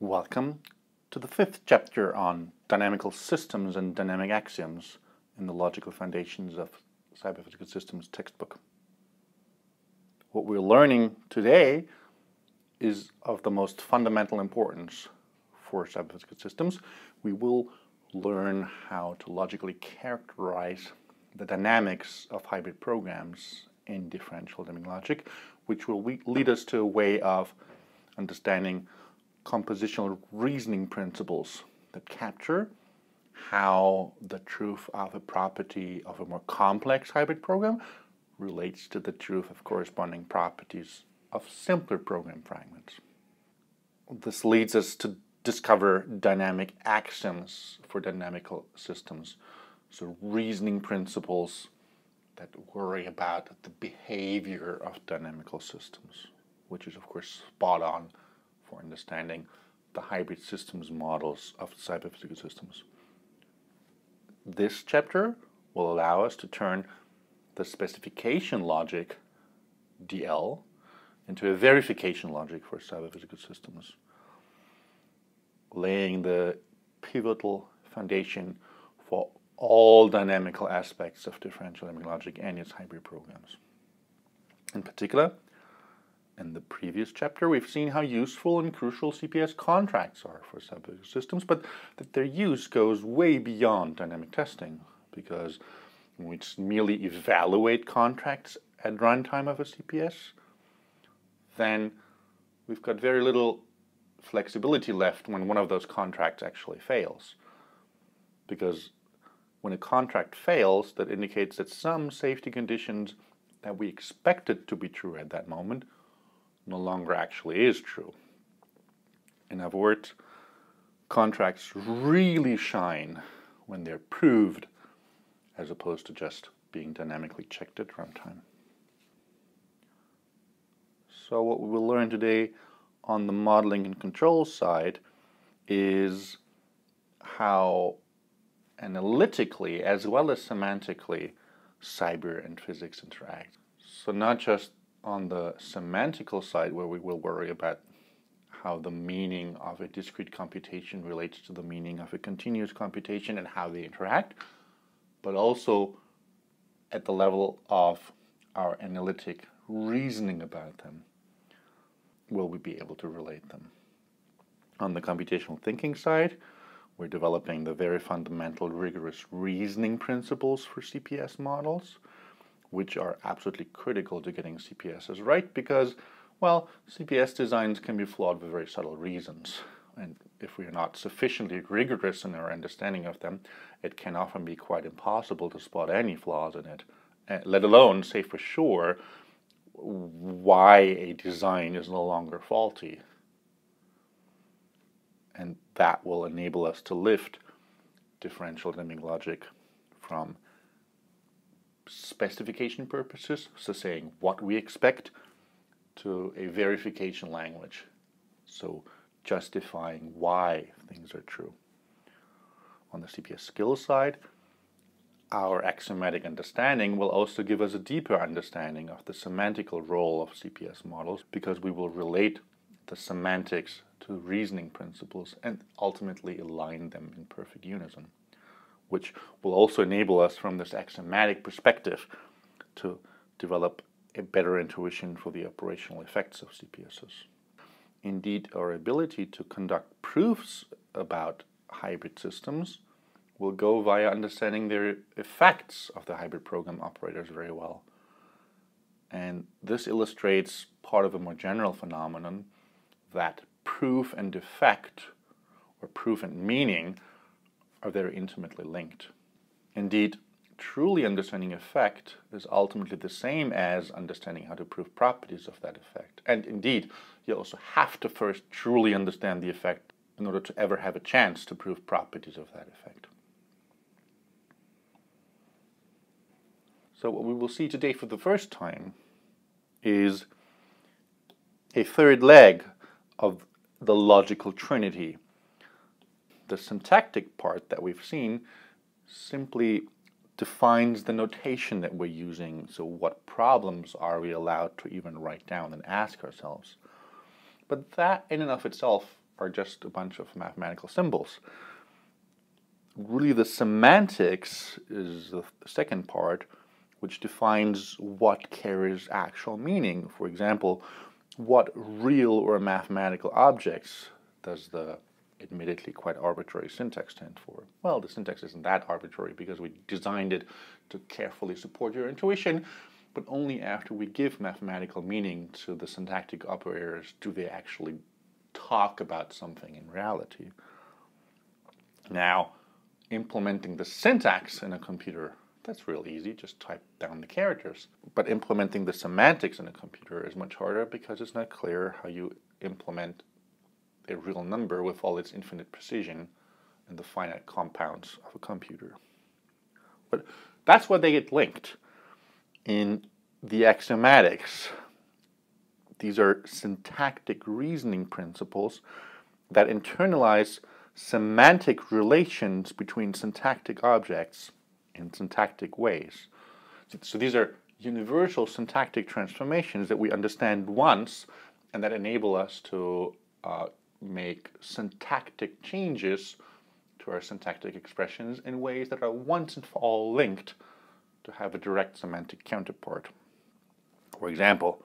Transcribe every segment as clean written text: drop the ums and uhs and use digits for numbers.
Welcome to the fifth chapter on dynamical systems and dynamic axioms in the Logical Foundations of Cyber-Physical Systems textbook. What we're learning today is of the most fundamental importance for cyber-physical systems. We will learn how to logically characterize the dynamics of hybrid programs in differential dynamic logic, which will lead us to a way of understanding compositional reasoning principles that capture how the truth of a property of a more complex hybrid program relates to the truth of corresponding properties of simpler program fragments. This leads us to discover dynamic axioms for dynamical systems, so reasoning principles that worry about the behavior of dynamical systems, which is of course spot on for understanding the hybrid systems models of cyber-physical systems. This chapter will allow us to turn the specification logic, DL, into a verification logic for cyber-physical systems, laying the pivotal foundation for all dynamical aspects of differential dynamic logic and its hybrid programs. In particular, in the previous chapter, we've seen how useful and crucial CPS contracts are for cyber-physical systems, but that their use goes way beyond dynamic testing, because when we merely evaluate contracts at runtime of a CPS, then we've got very little flexibility left when one of those contracts actually fails. Because when a contract fails, that indicates that some safety conditions that we expected to be true at that moment no longer actually is true. In other words, contracts really shine when they're proved, as opposed to just being dynamically checked at runtime. So what we will learn today on the modeling and control side is how analytically as well as semantically cyber and physics interact. So not just on the semantical side, where we will worry about how the meaning of a discrete computation relates to the meaning of a continuous computation and how they interact, but also at the level of our analytic reasoning about them, will we be able to relate them. On the computational thinking side, we're developing the very fundamental rigorous reasoning principles for CPS models, which are absolutely critical to getting CPSs right because, well, CPS designs can be flawed for very subtle reasons. And if we are not sufficiently rigorous in our understanding of them, it can often be quite impossible to spot any flaws in it, let alone say for sure why a design is no longer faulty. And that will enable us to lift differential dynamic logic from specification purposes, so saying what we expect, to a verification language, so justifying why things are true. On the CPS skills side, our axiomatic understanding will also give us a deeper understanding of the semantical role of CPS models, because we will relate the semantics to reasoning principles and ultimately align them in perfect unison, which will also enable us from this axiomatic perspective to develop a better intuition for the operational effects of CPSs. Indeed, our ability to conduct proofs about hybrid systems will go via understanding their effects of the hybrid program operators very well. And this illustrates part of a more general phenomenon that proof and effect, or proof and meaning, are very intimately linked. Indeed, truly understanding effect is ultimately the same as understanding how to prove properties of that effect. And indeed, you also have to first truly understand the effect in order to ever have a chance to prove properties of that effect. So what we will see today for the first time is a third leg of the logical trinity. The syntactic part that we've seen simply defines the notation that we're using, so what problems are we allowed to even write down and ask ourselves. But that in and of itself are just a bunch of mathematical symbols. Really, the semantics is the second part, which defines what carries actual meaning. For example, what real or mathematical objects does the admittedly quite arbitrary syntax stand for? Well, the syntax isn't that arbitrary because we designed it to carefully support your intuition, but only after we give mathematical meaning to the syntactic operators do they actually talk about something in reality. Now, implementing the syntax in a computer, that's real easy, just type down the characters. But implementing the semantics in a computer is much harder because it's not clear how you implement a real number with all its infinite precision and the finite compounds of a computer. But that's where they get linked. In the axiomatics, these are syntactic reasoning principles that internalize semantic relations between syntactic objects in syntactic ways. So these are universal syntactic transformations that we understand once and that enable us to make syntactic changes to our syntactic expressions in ways that are once and for all linked to have a direct semantic counterpart. For example,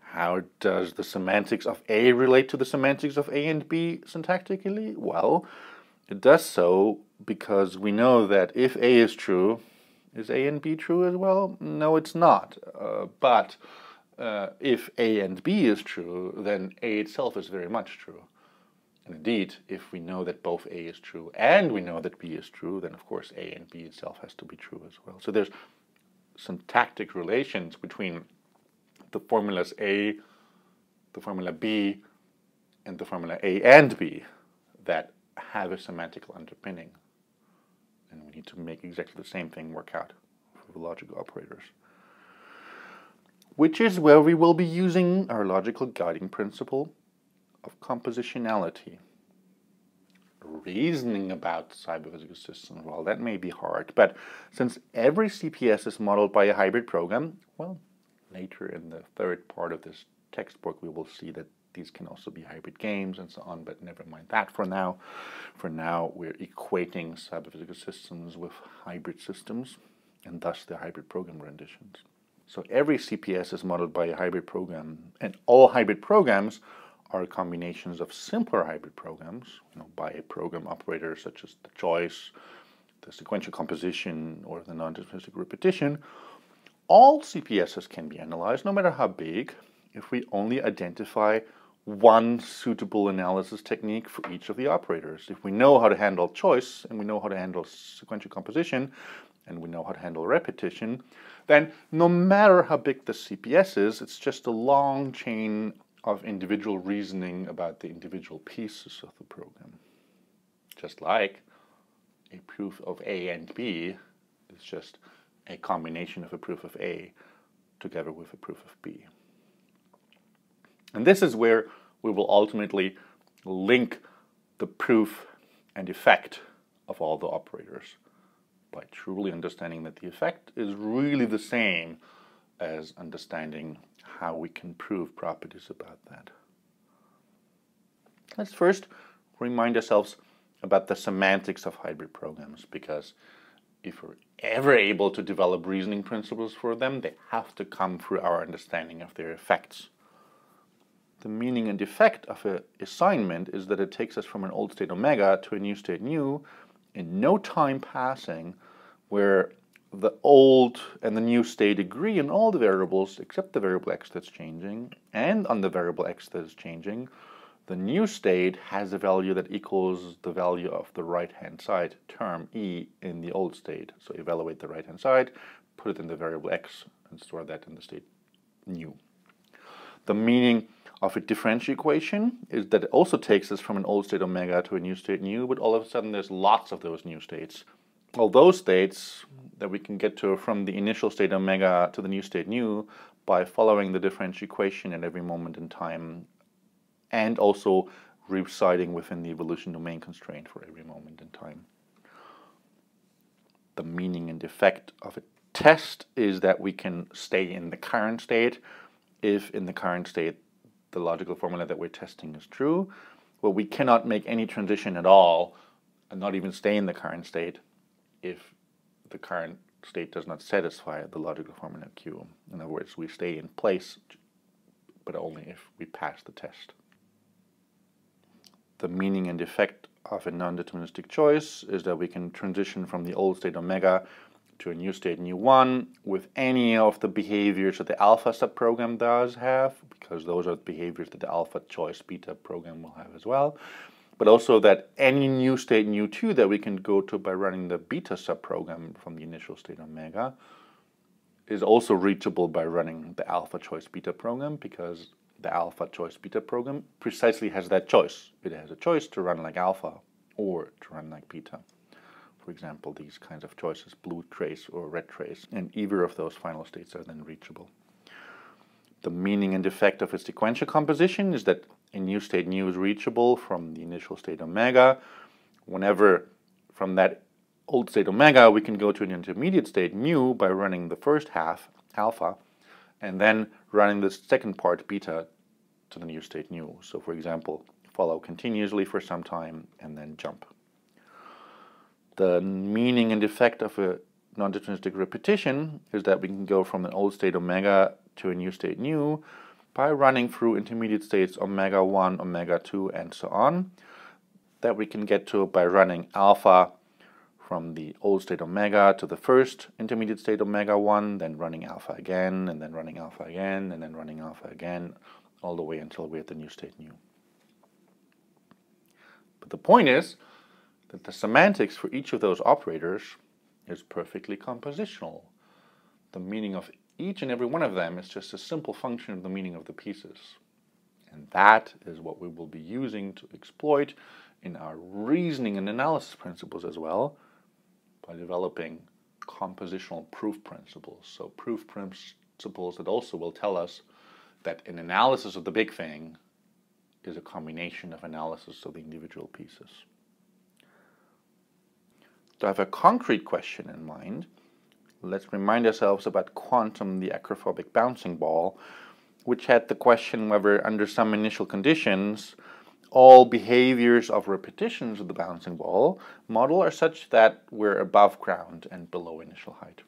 how does the semantics of A relate to the semantics of A and B syntactically? Well, it does so because we know that if A is true, is A and B true as well? No, it's not. But if A and B is true, then A itself is very much true. And indeed, if we know that both A is true and we know that B is true, then of course A and B itself has to be true as well. So there's syntactic relations between the formulas A, the formula B, and the formula A and B that have a semantical underpinning, and we need to make exactly the same thing work out for the logical operators, which is where we will be using our logical guiding principle of compositionality. Reasoning about cyber-physical systems, well, that may be hard, but since every CPS is modeled by a hybrid program, well, later in the third part of this textbook we will see that these can also be hybrid games and so on, but never mind that for now. For now, we're equating cyber-physical systems with hybrid systems, and thus the hybrid program renditions. So every CPS is modeled by a hybrid program, and all hybrid programs are combinations of simpler hybrid programs, by a program operator such as the choice, the sequential composition, or the non-deterministic repetition. All CPSs can be analyzed, no matter how big, if we only identify one suitable analysis technique for each of the operators. If we know how to handle choice, and we know how to handle sequential composition, and we know how to handle repetition, then no matter how big the CPS is, it's just a long chain of individual reasoning about the individual pieces of the program. Just like a proof of A and B is just a combination of a proof of A together with a proof of B. And this is where we will ultimately link the proof and effect of all the operators by truly understanding that the effect is really the same as understanding how we can prove properties about that. Let's first remind ourselves about the semantics of hybrid programs, because if we're ever able to develop reasoning principles for them, they have to come through our understanding of their effects. The meaning and effect of an assignment is that it takes us from an old state omega to a new state nu in no time passing, where the old and the new state agree on all the variables except the variable x that's changing, and on the variable x that is changing, the new state has a value that equals the value of the right-hand side term e in the old state. So evaluate the right-hand side, put it in the variable x, and store that in the state nu. The meaning of a differential equation is that it also takes us from an old state omega to a new state nu, but all of a sudden there's lots of those new states. All those states that we can get to from the initial state omega to the new state nu by following the differential equation at every moment in time, and also residing within the evolution domain constraint for every moment in time. The meaning and effect of a test is that we can stay in the current state if in the current state the logical formula that we're testing is true, where we cannot make any transition at all and not even stay in the current state if the current state does not satisfy the logical formula Q. In other words, we stay in place, but only if we pass the test. The meaning and effect of a non-deterministic choice is that we can transition from the old state omega to a new state nu1 with any of the behaviors that the alpha subprogram does have, because those are the behaviors that the alpha choice beta program will have as well, but also that any new state nu2 that we can go to by running the beta subprogram from the initial state omega is also reachable by running the alpha choice beta program, because the alpha choice beta program precisely has that choice. It has a choice to run like alpha or to run like beta. For example, these kinds of choices, blue trace or red trace, and either of those final states are then reachable. The meaning and effect of a sequential composition is that a new state nu is reachable from the initial state omega. Whenever from that old state omega we can go to an intermediate state nu by running the first half, alpha, and then running the second part, beta, to the new state nu. So for example, follow continuously for some time and then jump. The meaning and effect of a non-deterministic repetition is that we can go from an old state omega to a new state nu by running through intermediate states omega 1, omega 2, and so on, that we can get to by running alpha from the old state omega to the first intermediate state omega 1, then running alpha again, and then running alpha again, and then running alpha again, all the way until we're at the new state nu. But the point is that the semantics for each of those operators is perfectly compositional. The meaning of each and every one of them is just a simple function of the meaning of the pieces. And that is what we will be using to exploit in our reasoning and analysis principles as well, by developing compositional proof principles. So proof principles that also will tell us that an analysis of the big thing is a combination of analysis of the individual pieces. To have a concrete question in mind, let's remind ourselves about quantum, the acrophobic bouncing ball, which had the question whether under some initial conditions all behaviors of repetitions of the bouncing ball model are such that we're above ground and below initial height.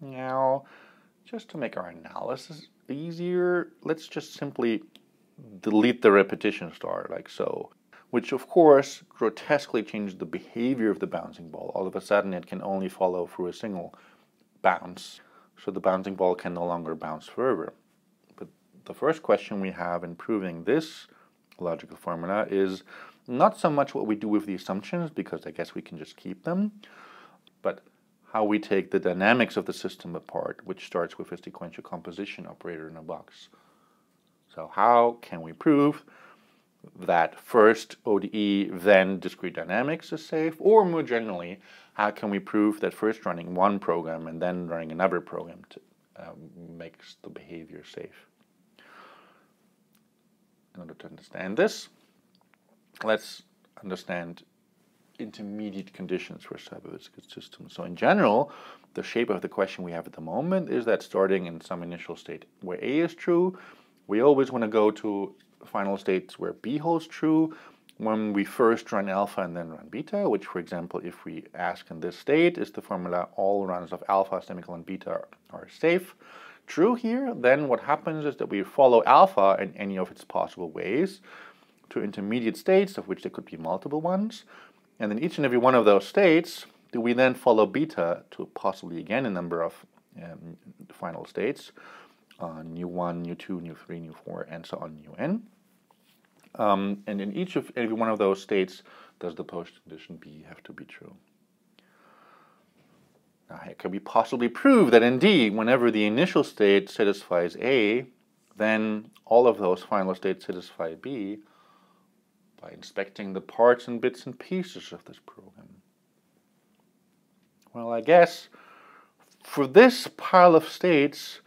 Now, just to make our analysis easier, let's just simply delete the repetition star, like so, which of course grotesquely changes the behavior of the bouncing ball. All of a sudden it can only follow through a single bounce, so the bouncing ball can no longer bounce further. But the first question we have in proving this logical formula is not so much what we do with the assumptions, because I guess we can just keep them, but how we take the dynamics of the system apart, which starts with a sequential composition operator in a box. So how can we prove that first ODE, then discrete dynamics is safe, or more generally, how can we prove that first running one program and then running another program makes the behavior safe? In order to understand this, let's understand intermediate conditions for cyber-physical systems. So in general, the shape of the question we have at the moment is that starting in some initial state where A is true, we always want to go to final states where B holds true when we first run alpha and then run beta, which, for example, if we ask in this state, is the formula all runs of alpha, semicolon, beta are safe, true here, then what happens is that we follow alpha in any of its possible ways to intermediate states, of which there could be multiple ones, and in each and every one of those states do we then follow beta to possibly again a number of final states, nu1, nu2, nu3, nu4, and so on, nu n. And in each of every one of those states does the post-condition B have to be true. Now, can we possibly prove that indeed, whenever the initial state satisfies A, then all of those final states satisfy B by inspecting the parts and bits and pieces of this program? Well, I guess for this pile of states,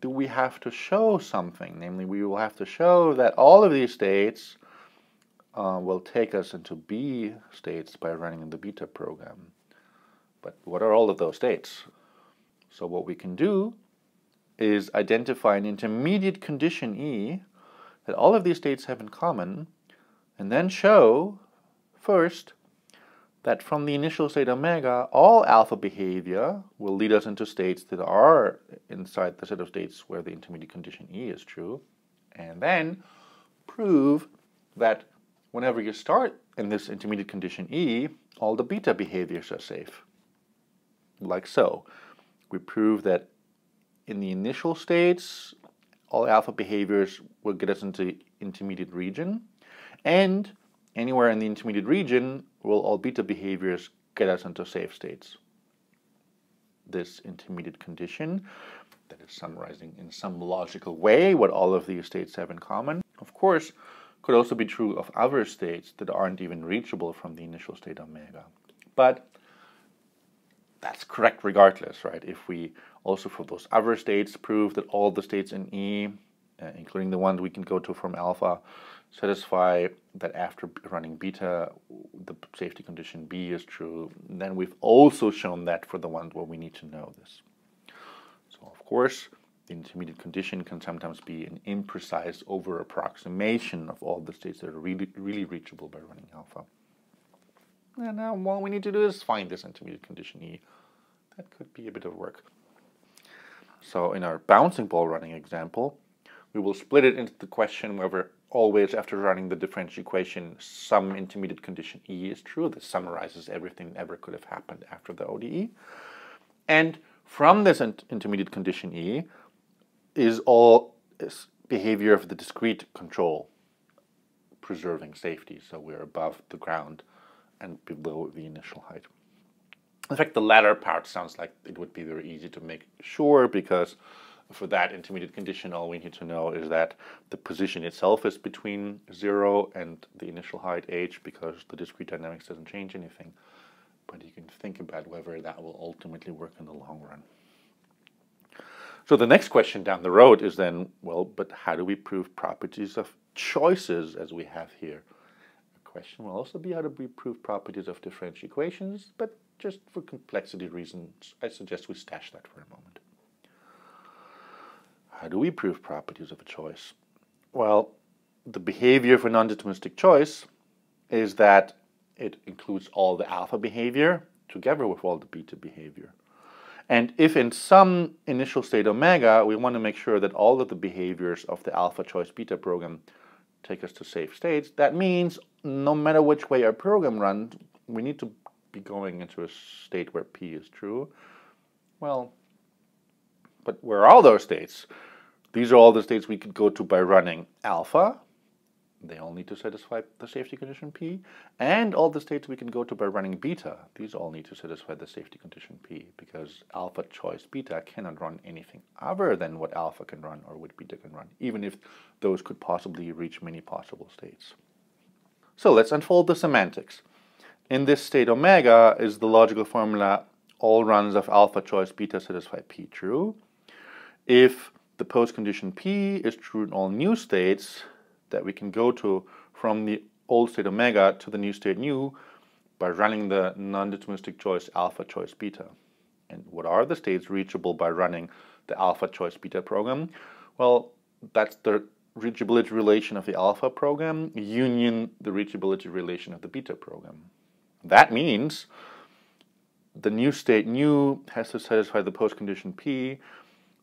do we have to show something? Namely, we will have to show that all of these states will take us into B states by running the beta program. But what are all of those states? So what we can do is identify an intermediate condition E that all of these states have in common, and then show first that from the initial state omega, all alpha behavior will lead us into states that are inside the set of states where the intermediate condition E is true, and then prove that whenever you start in this intermediate condition E, all the beta behaviors are safe. Like so. We prove that in the initial states, all alpha behaviors will get us into the intermediate region, and anywhere in the intermediate region will all beta behaviors get us into safe states. This intermediate condition that is summarizing in some logical way what all of these states have in common, of course, could also be true of other states that aren't even reachable from the initial state omega. But that's correct regardless, right? If we also for those other states prove that all the states in E, including the ones we can go to from alpha, satisfy that after running beta, the safety condition B is true, then we've also shown that for the ones where we need to know this. So of course, the intermediate condition can sometimes be an imprecise over-approximation of all the states that are really reachable by running alpha. And now all we need to do is find this intermediate condition E. That could be a bit of work. So in our bouncing ball running example, we will split it into the question whether always after running the differential equation, some intermediate condition E is true. This summarizes everything that ever could have happened after the ODE. And from this intermediate condition E is all behavior of the discrete control, preserving safety. So we're above the ground and below the initial height. In fact, the latter part sounds like it would be very easy to make sure, because for that intermediate condition, all we need to know is that the position itself is between 0 and the initial height h, because the discrete dynamics doesn't change anything. But you can think about whether that will ultimately work in the long run. So the next question down the road is then, well, but how do we prove properties of choices as we have here? Question will also be how to prove properties of differential equations, but just for complexity reasons, I suggest we stash that for a moment. How do we prove properties of a choice? Well, the behavior for non-deterministic choice is that it includes all the alpha behavior together with all the beta behavior. And if in some initial state omega, we want to make sure that all of the behaviors of the alpha choice beta program take us to safe states, that means no matter which way our program runs, we need to be going into a state where P is true. Well, but where are all those states? These are all the states we could go to by running alpha. They all need to satisfy the safety condition P. And all the states we can go to by running beta. These all need to satisfy the safety condition P, because alpha choice beta cannot run anything other than what alpha can run or what beta can run, even if those could possibly reach many possible states. So let's unfold the semantics. In this state omega is the logical formula all runs of alpha choice beta satisfy P true. If the post-condition P is true in all new states that we can go to from the old state omega to the new state nu by running the non-deterministic choice alpha choice beta. And what are the states reachable by running the alpha choice beta program? Well, that's the reachability relation of the alpha program union the reachability relation of the beta program. That means the new state nu has to satisfy the post-condition P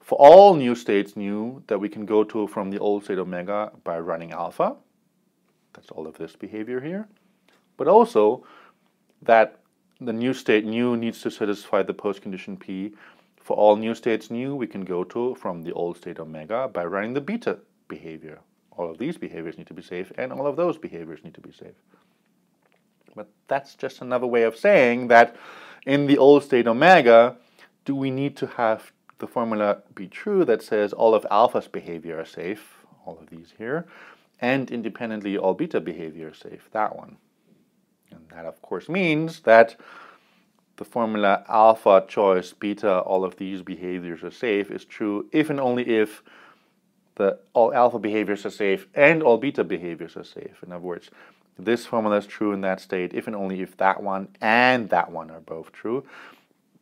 for all new states nu that we can go to from the old state omega by running alpha. That's all of this behavior here. But also that the new state nu needs to satisfy the post-condition P for all new states nu we can go to from the old state omega by running the beta behavior. All of these behaviors need to be safe, and all of those behaviors need to be safe. But that's just another way of saying that in the old state omega, do we need to have the formula be true that says all of alpha's behavior are safe, all of these here, and independently all beta behavior is safe, that one. And that of course means that the formula alpha choice beta all of these behaviors are safe is true if and only if the all alpha behaviors are safe and all beta behaviors are safe. In other words, this formula is true in that state if and only if that one and that one are both true.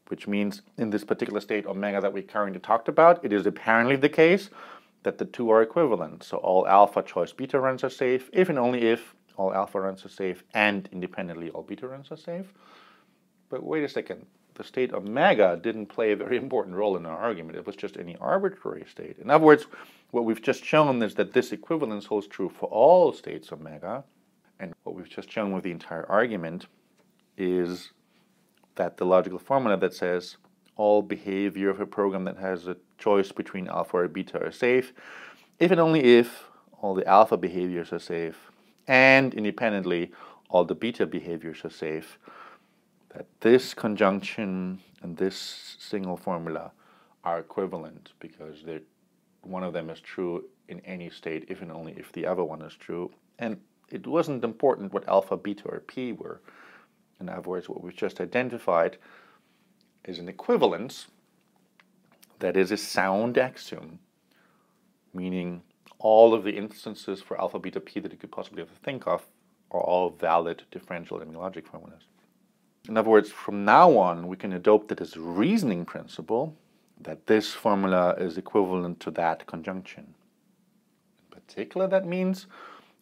Which means in this particular state omega that we currently talked about, it is apparently the case that the two are equivalent. So all alpha choice beta runs are safe if and only if all alpha runs are safe, and independently all beta runs are safe. But wait a second, the state of MAGA didn't play a very important role in our argument. It was just any arbitrary state. In other words, what we've just shown is that this equivalence holds true for all states of MAGA, and what we've just shown with the entire argument is that the logical formula that says all behavior of a program that has a choice between alpha or beta are safe, if and only if all the alpha behaviors are safe, and independently all the beta behaviors are safe, that this conjunction and this single formula are equivalent because one of them is true in any state if and only if the other one is true. And it wasn't important what alpha, beta, or p were. In other words, what we've just identified is an equivalence that is a sound axiom, meaning all of the instances for alpha, beta, p that you could possibly ever think of are all valid differential dynamic logic formulas. In other words, from now on, we can adopt it as a reasoning principle that this formula is equivalent to that conjunction. In particular, that means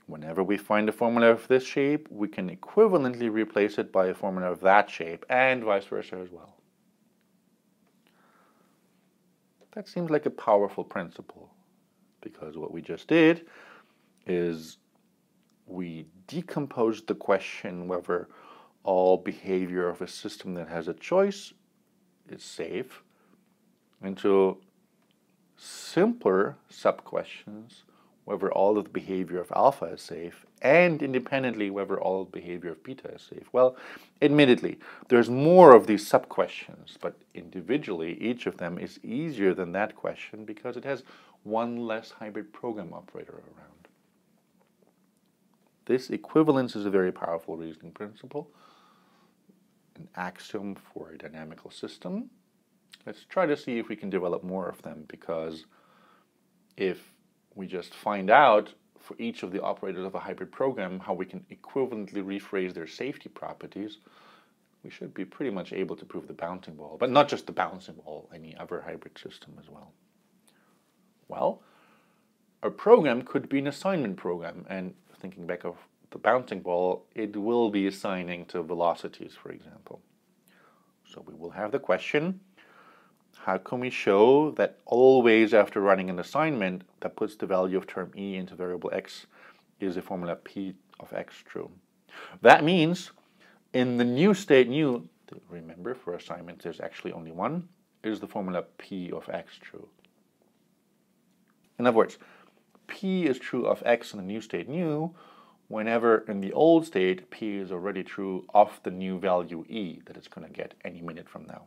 whenever we find a formula of this shape, we can equivalently replace it by a formula of that shape, and vice versa as well. That seems like a powerful principle, because what we just did is we decomposed the question whether all behavior of a system that has a choice is safe into simpler sub-questions, whether all of the behavior of alpha is safe, and independently whether all of the behavior of beta is safe. Well, admittedly, there's more of these sub-questions, but individually each of them is easier than that question because it has one less hybrid program operator around. This equivalence is a very powerful reasoning principle, an axiom for a dynamical system. Let's try to see if we can develop more of them, because if we just find out for each of the operators of a hybrid program how we can equivalently rephrase their safety properties, we should be pretty much able to prove the bouncing ball, but not just the bouncing ball, any other hybrid system as well. Well, a program could be an assignment program, and thinking back of the bouncing ball, it will be assigning to velocities, for example. So we will have the question, how can we show that always after running an assignment that puts the value of term e into variable x is the formula p of x true? That means in the new state new, remember for assignment there's actually only one, is the formula p of x true? In other words, p is true of x in the new state new whenever in the old state p is already true of the new value e that it's going to get any minute from now.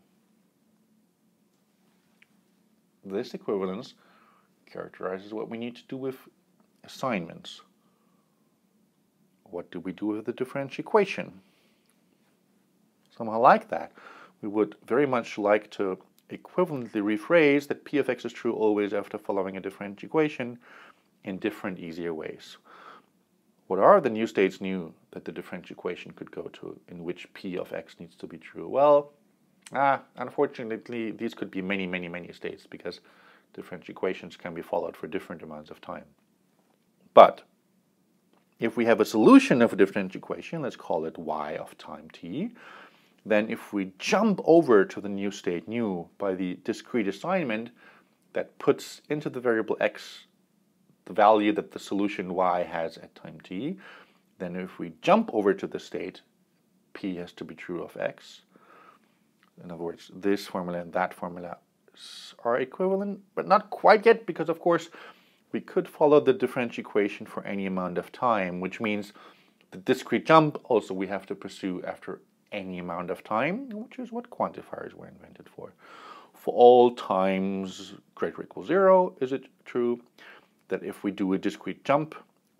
This equivalence characterizes what we need to do with assignments. What do we do with the differential equation? Somehow like that. We would very much like to equivalently rephrase that p of x is true always after following a differential equation in different, easier ways. What are the new states new that the differential equation could go to in which p of x needs to be true? Well, unfortunately, these could be many, many, many states because differential equations can be followed for different amounts of time. But if we have a solution of a differential equation, let's call it y of time t, then if we jump over to the new state new by the discrete assignment that puts into the variable x the value that the solution y has at time t, then if we jump over to the state, p has to be true of x. In other words, this formula and that formula are equivalent, but not quite yet, because of course we could follow the differential equation for any amount of time, which means the discrete jump also we have to pursue after any amount of time, which is what quantifiers were invented for. For all times greater or equal 0, is it true that if we do a discrete jump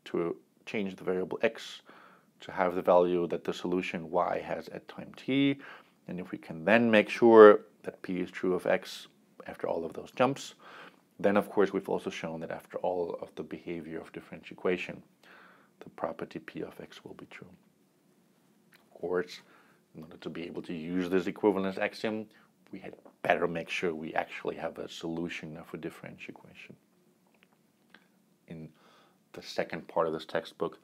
to change the variable x to have the value that the solution y has at time t, and if we can then make sure that p is true of x after all of those jumps, then of course we've also shown that after all of the behavior of differential equation, the property p of x will be true. Of course, in order to be able to use this equivalence axiom, we had better make sure we actually have a solution of a differential equation. In the second part of this textbook,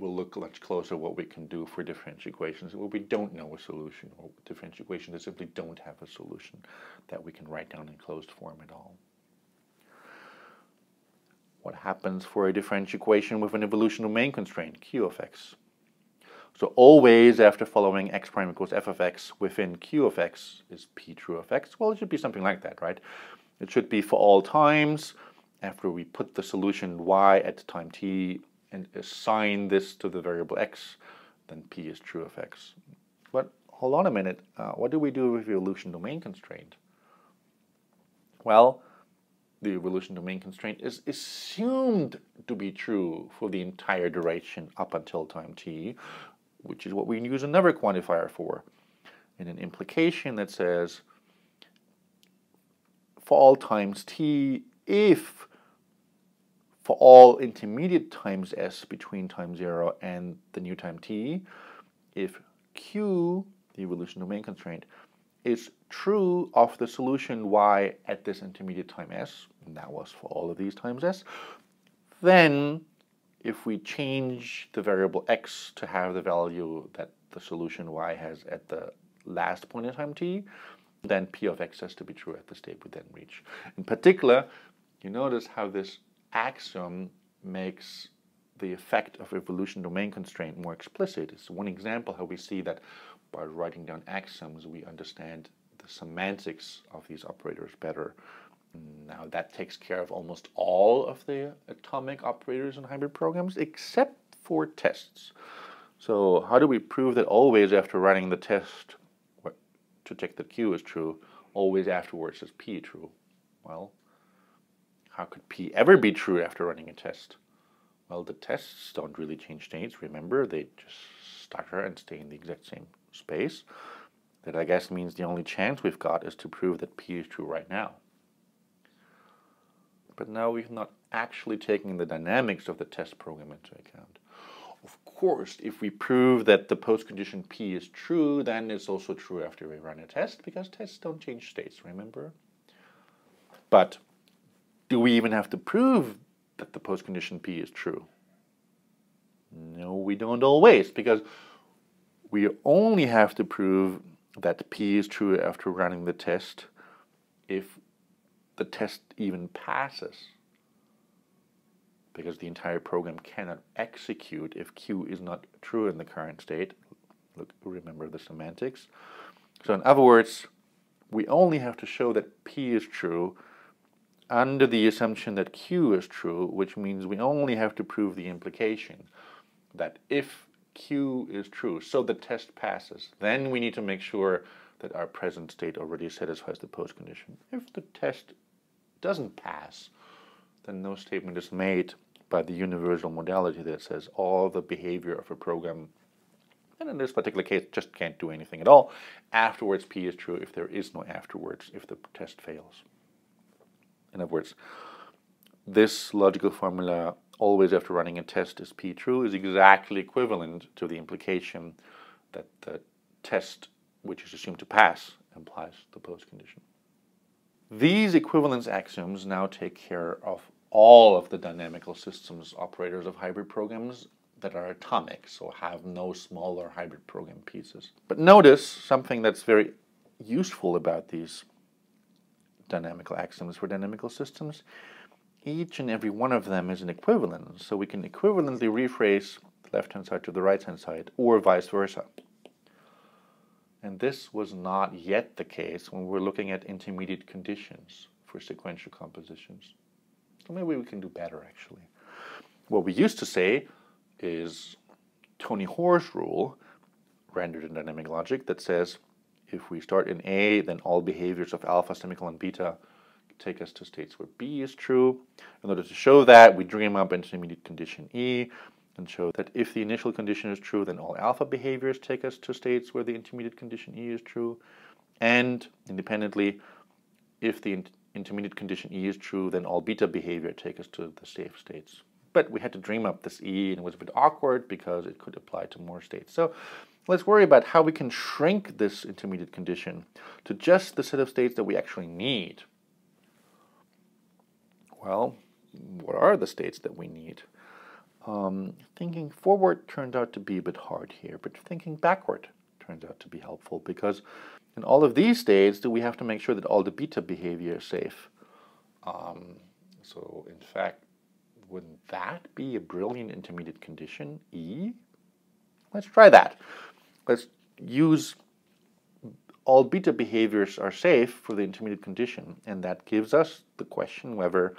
we'll look much closer at what we can do for differential equations where we don't know a solution, or differential equations that simply don't have a solution that we can write down in closed form at all. What happens for a differential equation with an evolution domain constraint, Q of x? So always after following x prime equals f of x within Q of x is p true of x. Well, it should be something like that, right? It should be for all times after we put the solution y at time t and assign this to the variable x, then p is true of x. But hold on a minute, what do we do with the evolution domain constraint? Well, the evolution domain constraint is assumed to be true for the entire duration up until time t, which is what we use another quantifier for, in an implication that says for all times t, if for all intermediate times s between time 0 and the new time t, if Q, the evolution domain constraint, is true of the solution y at this intermediate time s, and that was for all of these times s, then if we change the variable x to have the value that the solution y has at the last point in time t, then p of x has to be true at the state we then reach. In particular, you notice how this axiom makes the effect of evolution domain constraint more explicit. It's one example how we see that by writing down axioms, we understand the semantics of these operators better. Now that takes care of almost all of the atomic operators in hybrid programs, except for tests. So how do we prove that always after running the test to check that Q is true, always afterwards is P true? Well, how could P ever be true after running a test? Well, the tests don't really change states, remember? They just stutter and stay in the exact same space. That, I guess, means the only chance we've got is to prove that P is true right now. But now we've not actually taken the dynamics of the test program into account. Of course, if we prove that the post-condition P is true, then it's also true after we run a test, because tests don't change states, remember? But do we even have to prove that the post-condition P is true? No, we don't always, because we only have to prove that P is true after running the test if the test even passes, because the entire program cannot execute if Q is not true in the current state. Look, remember the semantics. So in other words, we only have to show that P is true under the assumption that Q is true, which means we only have to prove the implication that if Q is true, so the test passes, then we need to make sure that our present state already satisfies the post condition. If the test doesn't pass, then no statement is made by the universal modality that says all the behavior of a program, and in this particular case, just can't do anything at all, afterwards P is true if there is no afterwards, if the test fails. In other words, this logical formula, always after running a test is P true, is exactly equivalent to the implication that the test, which is assumed to pass, implies the post condition. These equivalence axioms now take care of all of the dynamical systems operators of hybrid programs that are atomic, so have no smaller hybrid program pieces. But notice something that's very useful about these dynamical axioms for dynamical systems. Each and every one of them is an equivalence, so we can equivalently rephrase the left-hand side to the right-hand side, or vice versa. And this was not yet the case when we're looking at intermediate conditions for sequential compositions. So maybe we can do better, actually. What we used to say is Tony Hoare's rule, rendered in dynamic logic, that says if we start in A, then all behaviors of alpha, semicolon, beta take us to states where B is true. In order to show that, we dream up intermediate condition E and show that if the initial condition is true, then all alpha behaviors take us to states where the intermediate condition E is true. And independently, if the intermediate condition E is true, then all beta behavior take us to the safe states. But we had to dream up this E, and it was a bit awkward because it could apply to more states. So let's worry about how we can shrink this intermediate condition to just the set of states that we actually need. Well, what are the states that we need? Thinking forward turned out to be a bit hard here, but thinking backward turns out to be helpful, because in all of these states do we have to make sure that all the beta behavior is safe. So in fact, wouldn't that be a brilliant intermediate condition, E? Let's try that. Let's use all beta behaviors are safe for the intermediate condition, and that gives us the question whether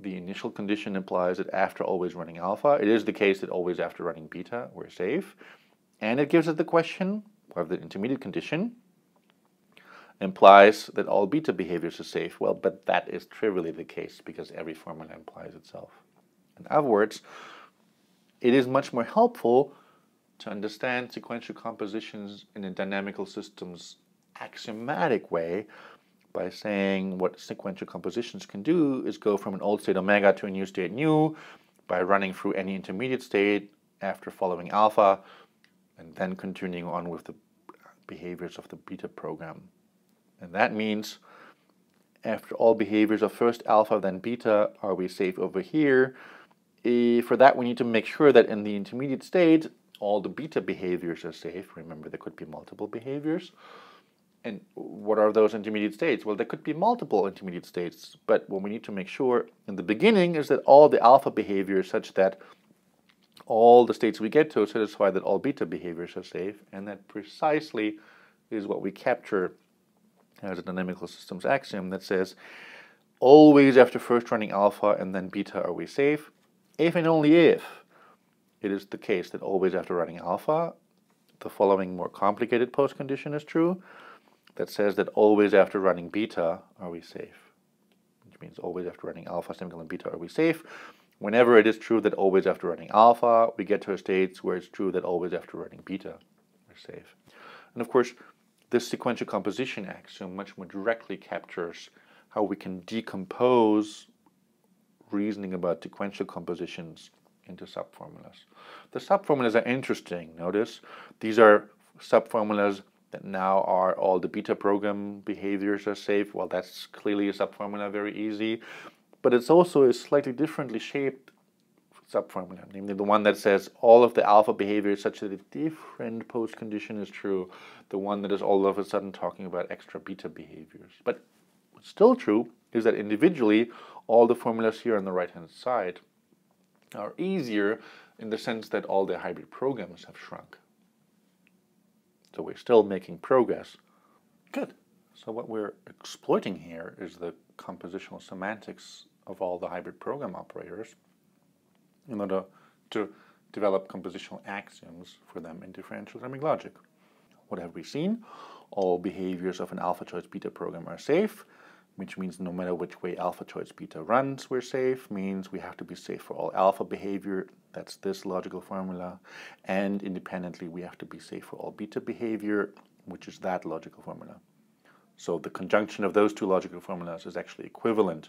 the initial condition implies that after always running alpha, it is the case that always after running beta, we're safe. And it gives us the question whether the intermediate condition implies that all beta behaviors are safe. Well, but that is trivially the case because every formula implies itself. In other words, it is much more helpful to understand sequential compositions in a dynamical system's axiomatic way by saying what sequential compositions can do is go from an old state omega to a new state nu by running through any intermediate state after following alpha and then continuing on with the behaviors of the beta program. And that means after all behaviors of first alpha then beta, are we safe over here? For that we need to make sure that in the intermediate state all the beta behaviors are safe. Remember, there could be multiple behaviors. And what are those intermediate states? Well, there could be multiple intermediate states, but what we need to make sure in the beginning is that all the alpha behaviors such that all the states we get to satisfy that all beta behaviors are safe, and that precisely is what we capture as a dynamical systems axiom that says always after first running alpha and then beta are we safe, if and only if it is the case that always after running alpha, the following more complicated post-condition is true, that says that always after running beta are we safe, which means always after running alpha, semicolon beta are we safe, whenever it is true that always after running alpha, we get to states where it's true that always after running beta are safe. And of course, this sequential composition axiom much more directly captures how we can decompose reasoning about sequential compositions into subformulas. The subformulas are interesting. Notice these are subformulas that now are all the beta program behaviors are safe. Well, that's clearly a subformula, very easy. But it's also a slightly differently shaped subformula, namely the one that says all of the alpha behaviors such that a different post condition is true, the one that is all of a sudden talking about extra beta behaviors. But what's still true is that individually, all the formulas here on the right-hand side are easier in the sense that all the hybrid programs have shrunk. So we're still making progress. Good. So what we're exploiting here is the compositional semantics of all the hybrid program operators in order to develop compositional axioms for them in differential dynamic logic. What have we seen? All behaviors of an alpha choice beta program are safe, which means no matter which way alpha choice beta runs, we're safe, means we have to be safe for all alpha behavior, that's this logical formula, and independently we have to be safe for all beta behavior, which is that logical formula. So the conjunction of those two logical formulas is actually equivalent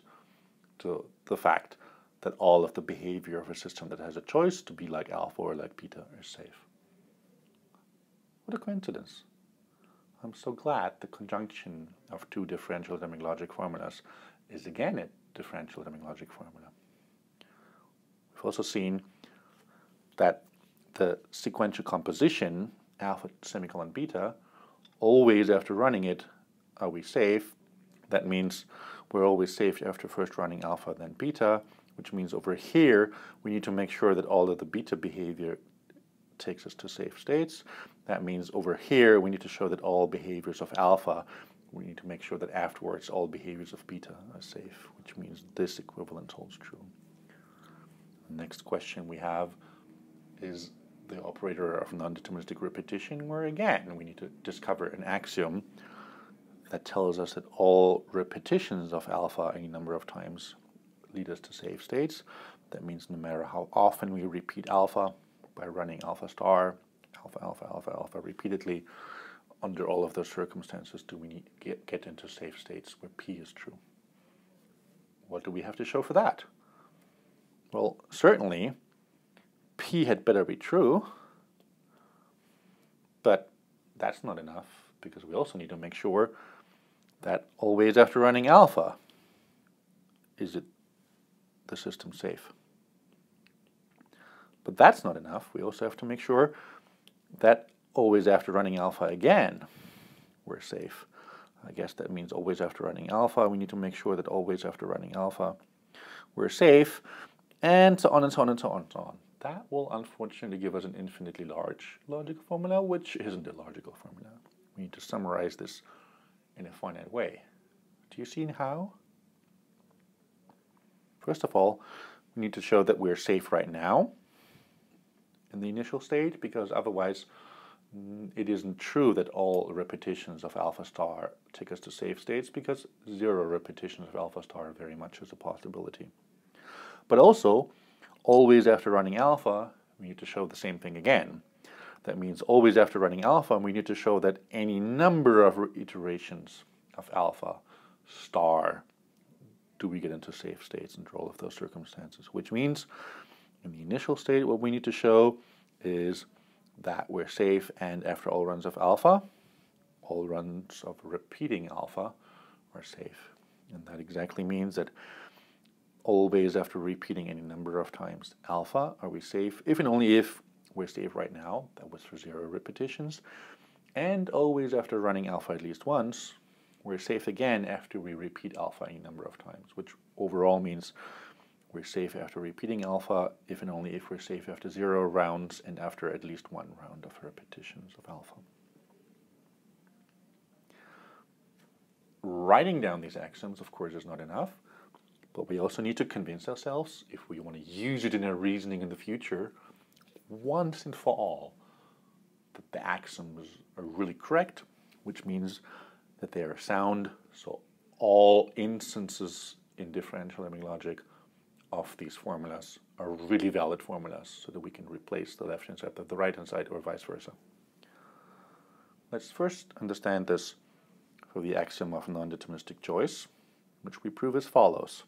to the fact that all of the behavior of a system that has a choice to be like alpha or like beta is safe. What a coincidence. I'm so glad the conjunction of two differential dynamic logic formulas is again a differential dynamic logic formula. We've also seen that the sequential composition, alpha semicolon beta, always after running it are we safe. That means we're always safe after first running alpha then beta, which means over here we need to make sure that all of the beta behavior takes us to safe states. That means over here we need to show that all behaviors of alpha, we need to make sure that afterwards all behaviors of beta are safe, which means this equivalence holds true. The next question we have is the operator of non-deterministic repetition, where again we need to discover an axiom that tells us that all repetitions of alpha any number of times lead us to safe states. That means no matter how often we repeat alpha, by running alpha star, alpha, alpha, alpha, alpha repeatedly, under all of those circumstances do we get into safe states where P is true. What do we have to show for that? Well, certainly P had better be true, but that's not enough because we also need to make sure that always after running alpha, is the system safe? But that's not enough. We also have to make sure that always after running alpha again, we're safe. I guess that means always after running alpha. We need to make sure that always after running alpha, we're safe, and so on and so on and so on and so on. That will unfortunately give us an infinitely large logical formula, which isn't a logical formula. We need to summarize this in a finite way. Do you see how? First of all, we need to show that we're safe right now in the initial state, because otherwise it isn't true that all repetitions of alpha star take us to safe states, because 0 repetitions of alpha star very much is a possibility. But also, always after running alpha, we need to show the same thing again. That means always after running alpha, we need to show that any number of iterations of alpha star do we get into safe states under all of those circumstances, which means in the initial state what we need to show is that we're safe, and after all runs of alpha, all runs of repeating alpha are safe. And that exactly means that always after repeating any number of times alpha, are we safe, if and only if we're safe right now. That was for 0 repetitions. And always after running alpha at least once, we're safe again after we repeat alpha any number of times, which overall means we're safe after repeating alpha, if and only if we're safe after 0 rounds and after at least 1 round of repetitions of alpha. Writing down these axioms, of course, is not enough, but we also need to convince ourselves, if we want to use it in our reasoning in the future, once and for all, that the axioms are really correct, which means that they are sound, so all instances in differential dynamic logic of these formulas are really valid formulas, so that we can replace the left-hand side with the right-hand side, or vice versa. Let's first understand this for the axiom of non-deterministic choice, which we prove as follows.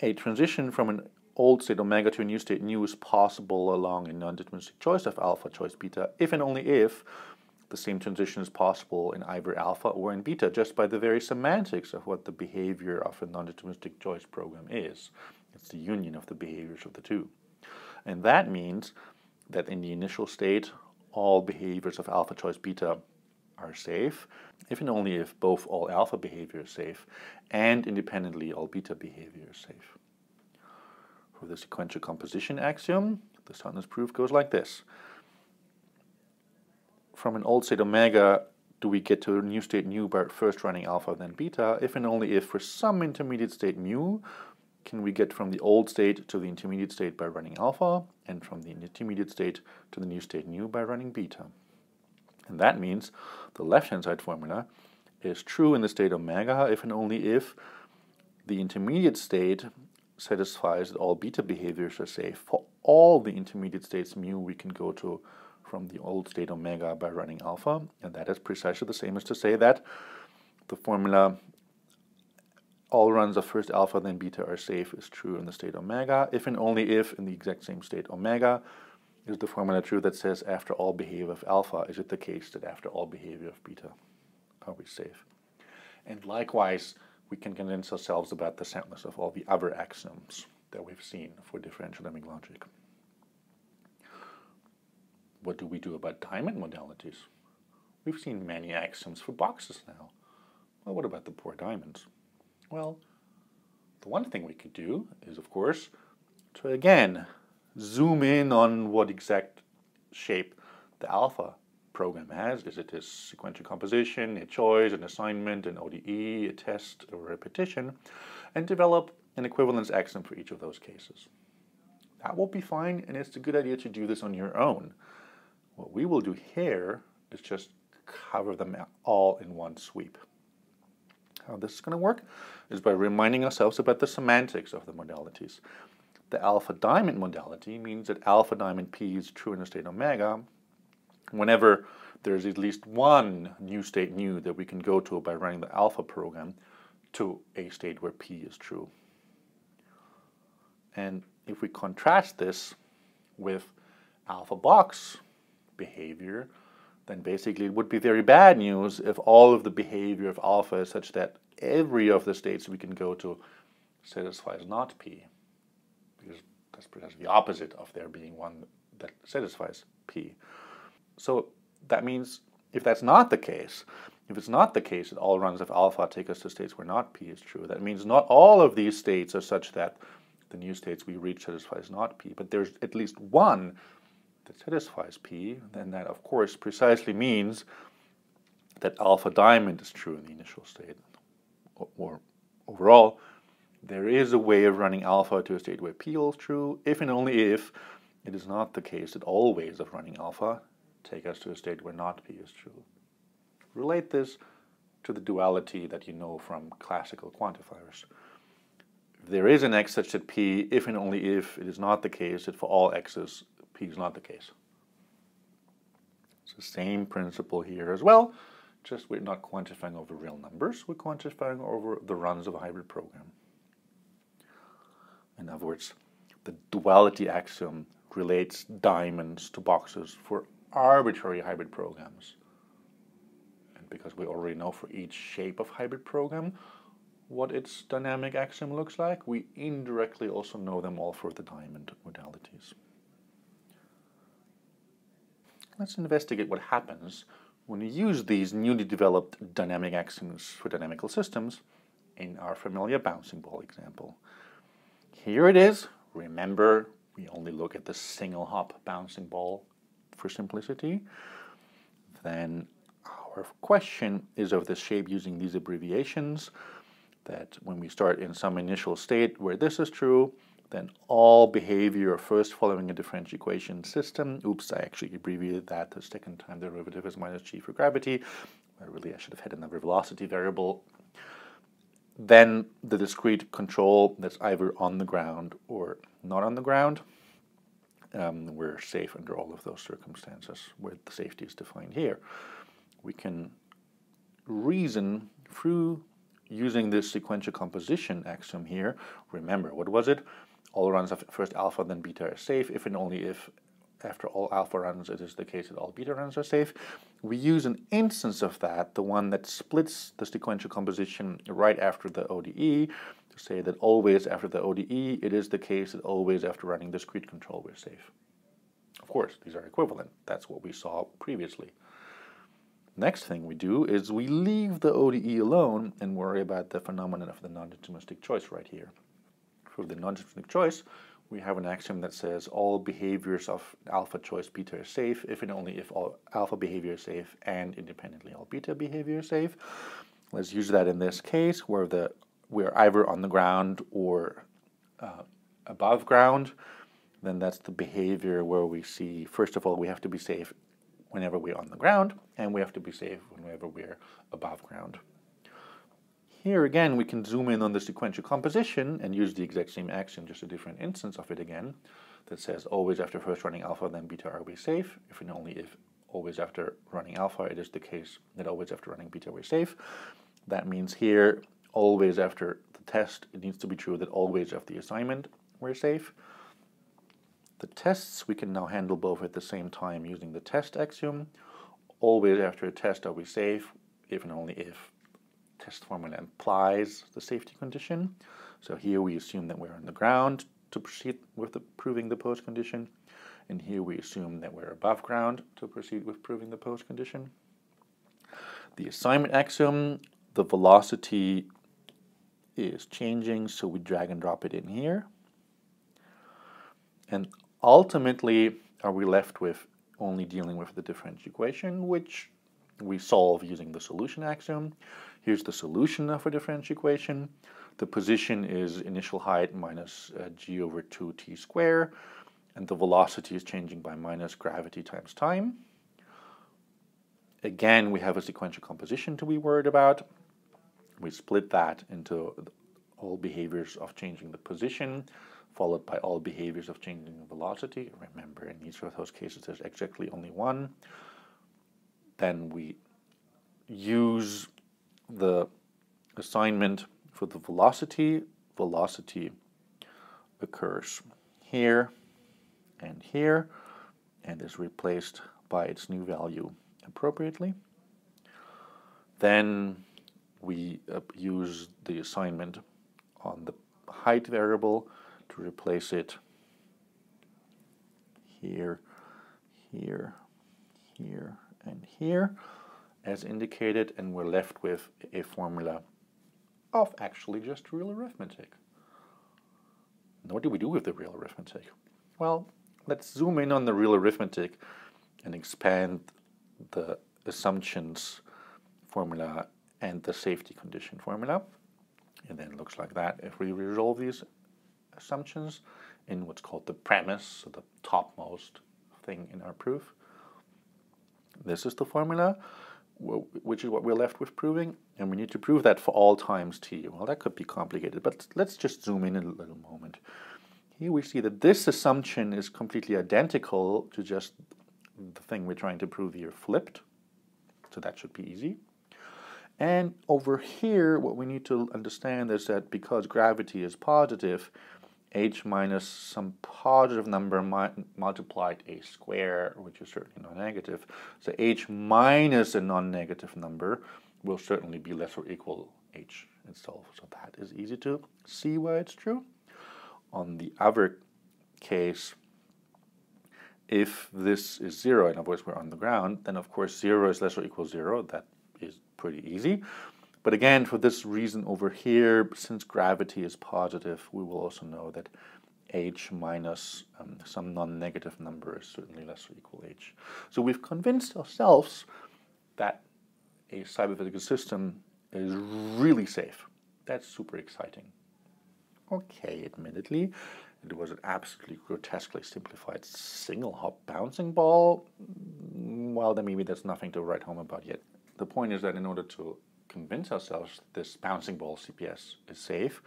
A transition from an old state omega to a new state nu is possible along a non-deterministic choice of alpha, choice beta, if and only if the same transition is possible in either alpha or in beta, just by the very semantics of what the behavior of a non-deterministic choice program is. It's the union of the behaviors of the two. And that means that in the initial state, all behaviors of alpha choice beta are safe, if and only if both all alpha behavior is safe, and independently all beta behavior is safe. For the sequential composition axiom, the soundness proof goes like this. From an old state omega, do we get to a new state nu by first running alpha then beta, if and only if for some intermediate state mu, can we get from the old state to the intermediate state by running alpha, and from the intermediate state to the new state nu by running beta. And that means the left-hand side formula is true in the state omega if and only if the intermediate state satisfies that all beta behaviors are safe. For all the intermediate states mu, we can go to from the old state omega by running alpha, and that is precisely the same as to say that the formula all runs of first alpha then beta are safe is true in the state omega, if and only if in the exact same state omega is the formula true that says after all behavior of alpha, is it the case that after all behavior of beta are we safe? And likewise, we can convince ourselves about the soundness of all the other axioms that we've seen for differential dynamic logic. What do we do about diamond modalities? We've seen many axioms for boxes now. Well, what about the poor diamonds? Well, the one thing we could do is, of course, to again zoom in on what exact shape the alpha program has. Is it a sequential composition, a choice, an assignment, an ODE, a test, a repetition, and develop an equivalence axiom for each of those cases. That will be fine, and it's a good idea to do this on your own. What we will do here is just cover them all in one sweep. How this is going to work is by reminding ourselves about the semantics of the modalities. The alpha diamond modality means that alpha diamond P is true in the state omega whenever there's at least one new state nu that we can go to by running the alpha program to a state where P is true. And if we contrast this with alpha box behavior, then basically it would be very bad news if all of the behavior of alpha is such that every of the states we can go to satisfies not P, because the is precisely the opposite of there being one that satisfies P. So that means if that's not the case, if it's not the case that all runs of alpha take us to states where not P is true, that means not all of these states are such that the new states we reach satisfies not P, but there's at least one that satisfies P, and that of course precisely means that alpha diamond is true in the initial state. Or overall, there is a way of running alpha to a state where P is true, if and only if it is not the case that all ways of running alpha take us to a state where not P is true. Relate this to the duality that you know from classical quantifiers. If there is an x such that P, if and only if it is not the case that for all x's P is not the case. It's the same principle here as well, just we're not quantifying over real numbers, we're quantifying over the runs of a hybrid program. In other words, the duality axiom relates diamonds to boxes for arbitrary hybrid programs. And because we already know for each shape of hybrid program what its dynamic axiom looks like, we indirectly also know them all for the diamond modalities. Let's investigate what happens when we use these newly developed dynamic axioms for dynamical systems in our familiar bouncing ball example. Here it is. Remember, we only look at the single hop bouncing ball for simplicity. Then our question is of the shape using these abbreviations, that when we start in some initial state where this is true, then all behavior first following a differential equation system, oops, I actually abbreviated that the second time the derivative is minus g for gravity, really I should have had another velocity variable, then the discrete control that's either on the ground or not on the ground, we're safe under all of those circumstances where the safety is defined here. We can reason through using this sequential composition axiom here. Remember, what was it? All runs of first alpha then beta are safe if and only if after all alpha runs it is the case that all beta runs are safe. We use an instance of that, the one that splits the sequential composition right after the ODE, to say that always after the ODE it is the case that always after running discrete control we're safe. Of course, these are equivalent. That's what we saw previously. Next thing we do is we leave the ODE alone and worry about the phenomenon of the non-deterministic choice right here. For the non-deterministic choice, we have an axiom that says all behaviors of alpha choice beta are safe if and only if all alpha behavior is safe and independently all beta behavior is safe. Let's use that in this case where we're either on the ground or above ground. Then that's the behavior where we see, first of all, we have to be safe whenever we're on the ground, and we have to be safe whenever we're above ground. Here again, we can zoom in on the sequential composition and use the exact same axiom, just a different instance of it again, that says always after first running alpha, then beta are we safe, if and only if always after running alpha, it is the case that always after running beta we're safe. That means here, always after the test, it needs to be true that always after the assignment, we're safe. The tests we can now handle both at the same time using the test axiom. Always after a test are we safe, if and only if test formula implies the safety condition. So here we assume that we're on the ground to proceed with proving the post condition, and here we assume that we're above ground to proceed with proving the post condition. The assignment axiom, the velocity is changing, so we drag and drop it in here. And ultimately, are we left with only dealing with the differential equation, which we solve using the solution axiom. Here's the solution of a differential equation. The position is initial height minus g over 2t squared, and the velocity is changing by minus gravity times time. Again, we have a sequential composition to be worried about. We split that into all behaviors of changing the position, followed by all behaviors of changing the velocity. Remember, in each of those cases there's exactly only one. Then we use the assignment for the velocity. Velocity occurs here and here, and is replaced by its new value appropriately. Then we use the assignment on the height variable to replace it here, here, here, and here, as indicated, and we're left with a formula of actually just real arithmetic. And what do we do with the real arithmetic? Well, let's zoom in on the real arithmetic and expand the assumptions formula and the safety condition formula. And then it looks like that if we resolve these assumptions in what's called the premise, so the topmost thing in our proof. This is the formula, which is what we're left with proving, and we need to prove that for all times t. Well, that could be complicated, but let's just zoom in a little moment. Here we see that this assumption is completely identical to just the thing we're trying to prove here flipped, so that should be easy. And over here, what we need to understand is that because gravity is positive, h minus some positive number multiplied a square, which is certainly non-negative, so h minus a non-negative number will certainly be less or equal h itself. So that is easy to see why it's true. On the other case, if this is 0, and of course we're on the ground, then of course 0 is less or equal 0. That is pretty easy. But again, for this reason over here, since gravity is positive, we will also know that h minus some non-negative number is certainly less or equal h. So we've convinced ourselves that a cyber-physical system is really safe. That's super exciting. Okay, admittedly, it was an absolutely grotesquely simplified single-hop bouncing ball. Well, then maybe there's nothing to write home about yet. The point is that in order to convince ourselves this bouncing ball CPS is safe,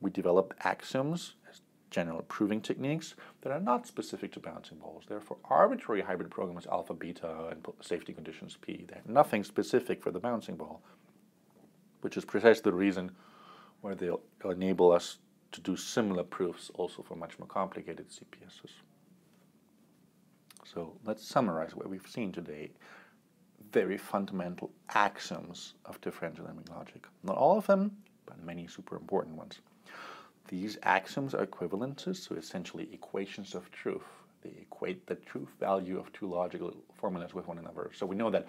we developed axioms as general proving techniques that are not specific to bouncing balls. They're for arbitrary hybrid programs alpha, beta, and safety conditions p. They're nothing specific for the bouncing ball, which is precisely the reason why they'll enable us to do similar proofs also for much more complicated CPSs. So let's summarize what we've seen today. Very fundamental axioms of differential dynamic logic. Not all of them, but many super important ones. These axioms are equivalences, so essentially equations of truth. They equate the truth value of two logical formulas with one another. So we know that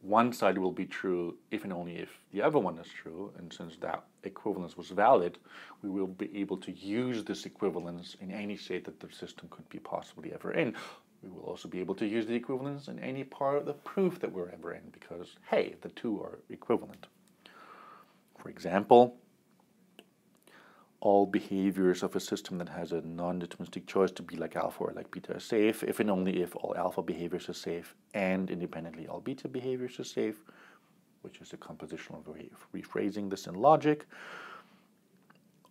one side will be true if and only if the other one is true, and since that equivalence was valid, we will be able to use this equivalence in any state that the system could be possibly ever in. We will also be able to use the equivalence in any part of the proof that we're ever in, because, hey, the two are equivalent. For example, all behaviors of a system that has a non-deterministic choice to be like alpha or like beta are safe, if and only if all alpha behaviors are safe and independently all beta behaviors are safe, which is a compositional way of rephrasing this in logic.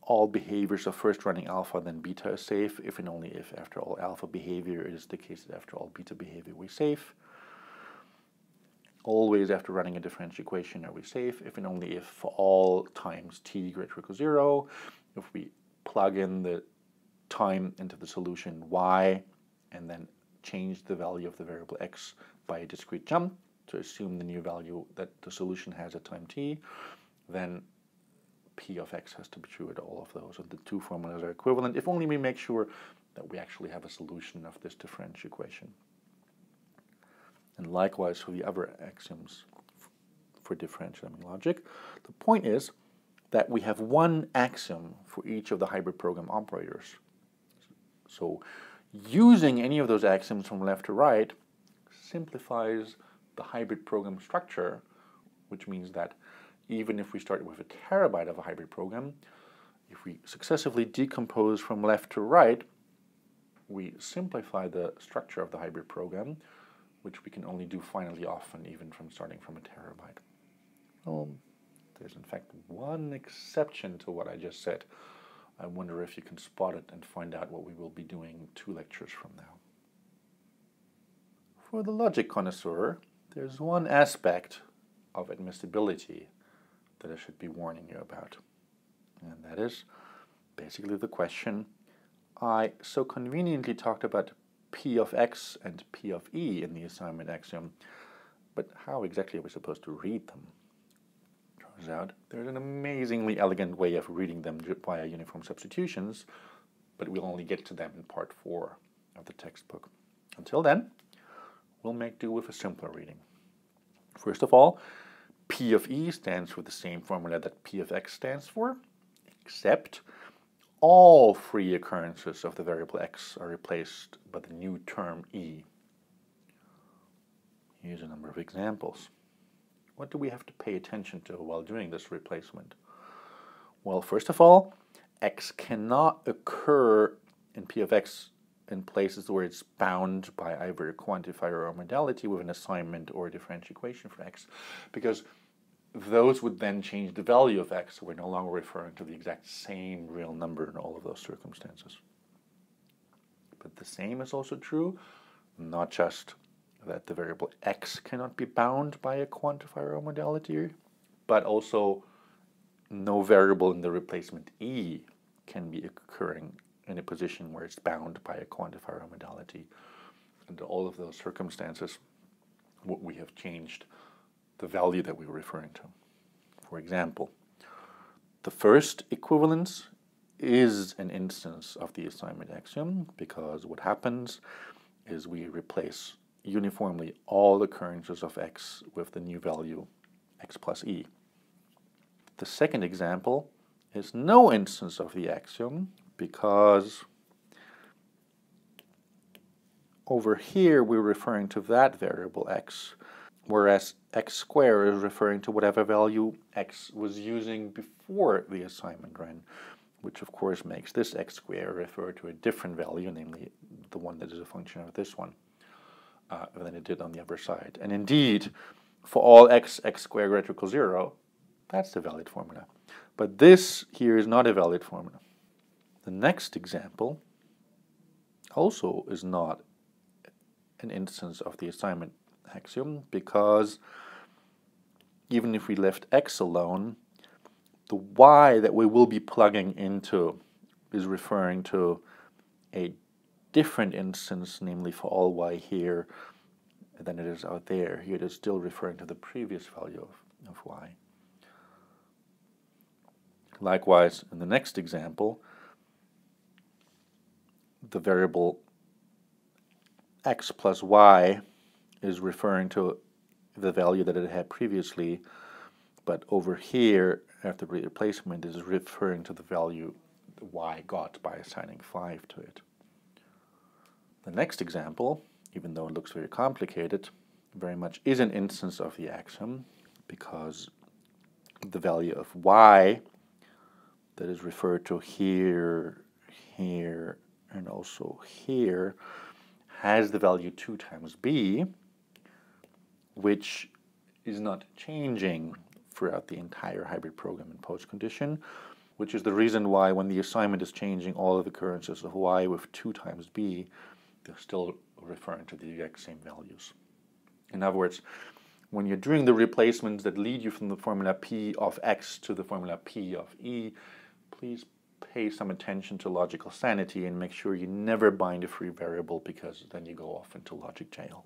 All behaviors of first running alpha, then beta are safe, if and only if after all alpha behavior is the case that after all beta behavior we're safe. Always after running a differential equation are we safe, if and only if for all times t greater or equal 0. If we plug in the time into the solution y and then change the value of the variable x by a discrete jump to assume the new value that the solution has at time t, then p of x has to be true at all of those, and the two formulas are equivalent if only we make sure that we actually have a solution of this differential equation. And likewise for the other axioms for differential dynamic logic. The point is that we have one axiom for each of the hybrid program operators. So using any of those axioms from left to right simplifies the hybrid program structure, which means that even if we start with a terabyte of a hybrid program, if we successively decompose from left to right, we simplify the structure of the hybrid program, which we can only do finally often even from starting from a terabyte. Well, there's in fact one exception to what I just said. I wonder if you can spot it and find out what we will be doing 2 lectures from now. For the logic connoisseur, there's one aspect of admissibility that I should be warning you about. And that is basically the question I so conveniently talked about p of x and p of e in the assignment axiom, but how exactly are we supposed to read them? Turns out there's an amazingly elegant way of reading them via uniform substitutions, but we'll only get to them in part 4 of the textbook. Until then, we'll make do with a simpler reading. First of all, P of E stands for the same formula that P of X stands for, except all three occurrences of the variable X are replaced by the new term E. Here's a number of examples. What do we have to pay attention to while doing this replacement? Well, first of all, X cannot occur in P of X in places where it's bound by either a quantifier or modality with an assignment or a differential equation for X, because those would then change the value of X, so we're no longer referring to the exact same real number in all of those circumstances. But the same is also true, not just that the variable X cannot be bound by a quantifier or modality, but also no variable in the replacement E can be occurring in a position where it's bound by a quantifier or modality. Under all of those circumstances, what we have changed the value that we were referring to. For example, the first equivalence is an instance of the assignment axiom, because what happens is we replace uniformly all occurrences of X with the new value X plus E. The second example is no instance of the axiom, because over here we're referring to that variable X, whereas X squared is referring to whatever value X was using before the assignment ran, which of course makes this X squared refer to a different value, namely the one that is a function of this one, than it did on the other side. And indeed, for all X, X squared greater equals 0, that's the valid formula. But this here is not a valid formula. The next example also is not an instance of the assignment axiom, because even if we left X alone, the Y that we will be plugging into is referring to a different instance, namely for all Y here, than it is out there. Here it is still referring to the previous value of Y. Likewise, in the next example, the variable X plus Y is referring to the value that it had previously, but over here after replacement is referring to the value Y got by assigning 5 to it. The next example, even though it looks very complicated, very much is an instance of the axiom, because the value of Y that is referred to here, here, and also here has the value 2 times B, which is not changing throughout the entire hybrid program and post condition, which is the reason why when the assignment is changing all of the occurrences of Y with 2 times B, they're still referring to the exact same values. In other words, when you're doing the replacements that lead you from the formula P of X to the formula P of E, please pay some attention to logical sanity and make sure you never bind a free variable, because then you go off into logic jail.